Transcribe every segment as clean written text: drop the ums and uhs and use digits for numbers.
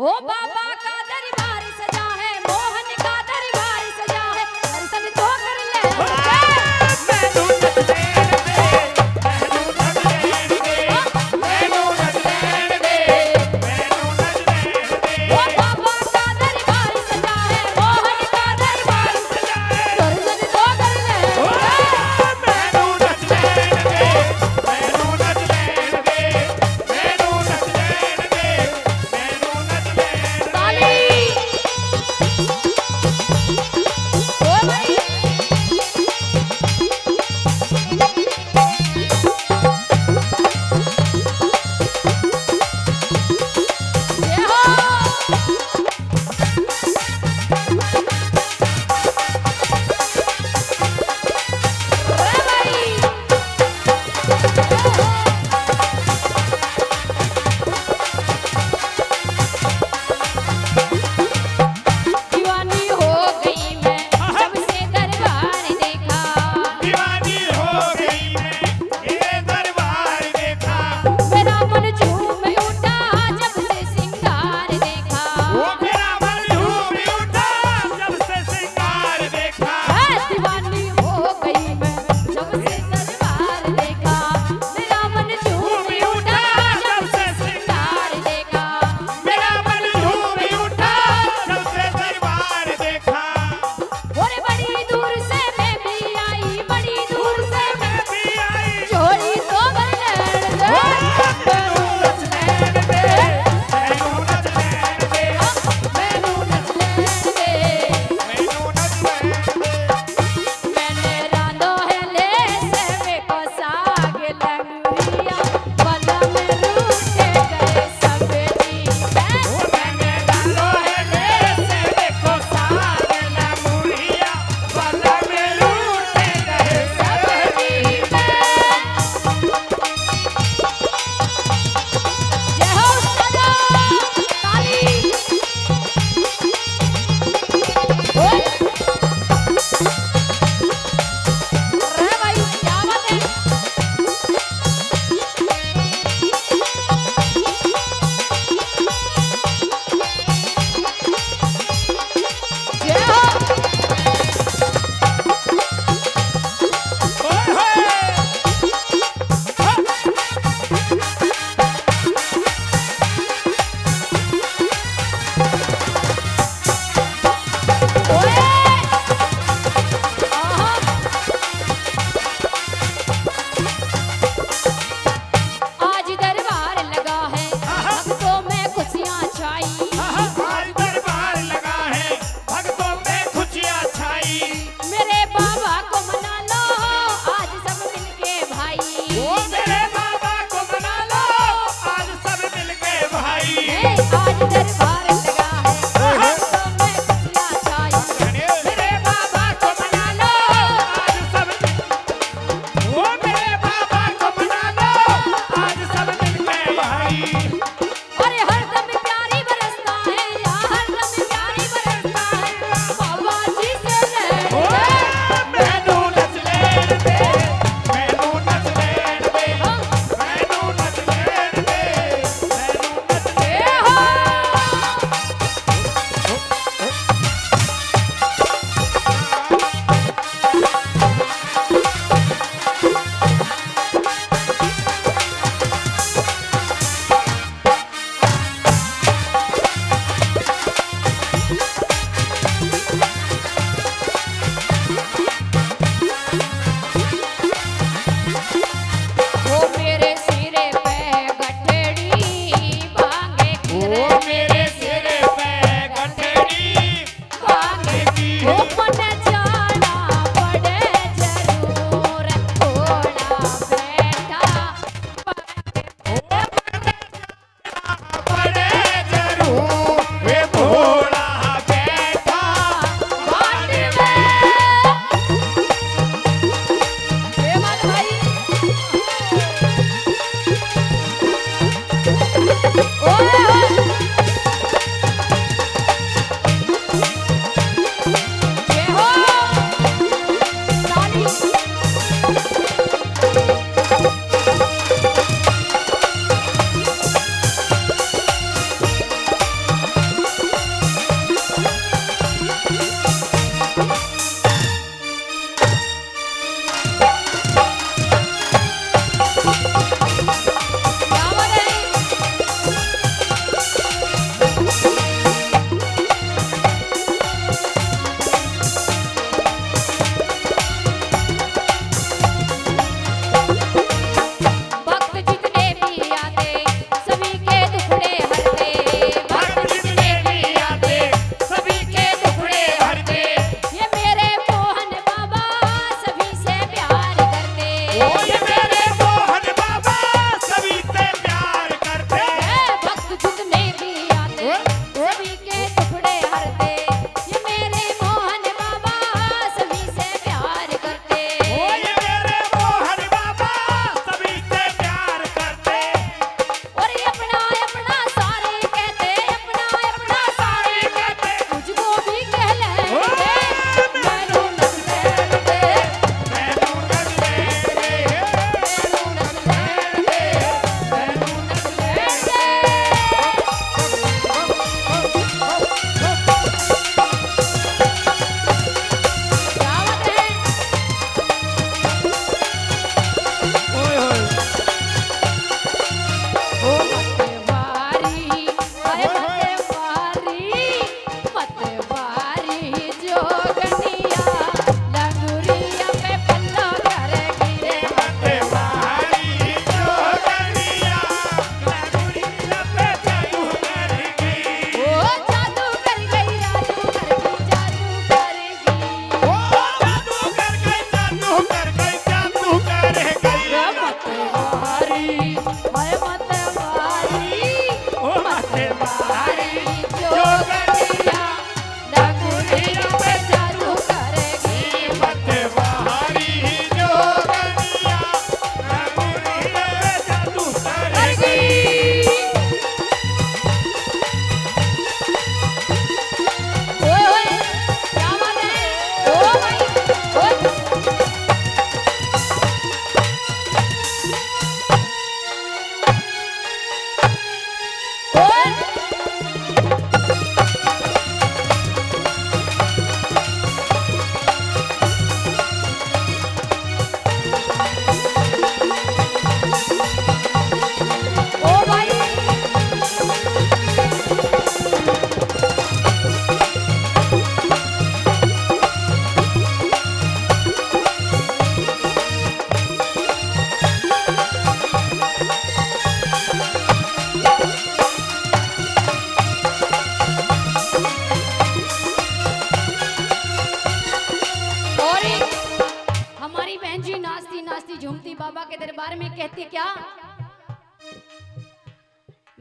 वो बाबा का दरबार सजा है, मोहन का दरबार सजा है, दर्शन तो कर ले। वो बाबा का दरबार सजा है, मोहन का दरबार सजा है, दर्शन तो कर ले।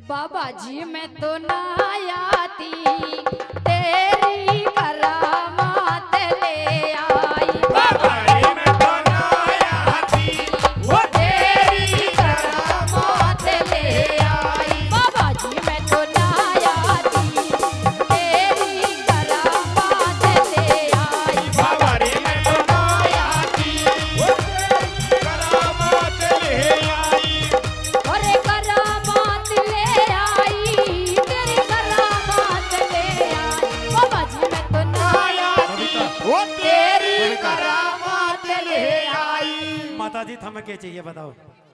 बाबा जी मैं तो ना आती तेरी करामात ले आई। बाबा जी मैं तो ना आती वो तेरी करामात ले आई। बाबा जी मैं तो ना आती तेरी करामात ले आई। बाबा जी मैं तो ना आती वो तेरी करामात ले आई। अरे माता जी थमके चाहिए बताओ।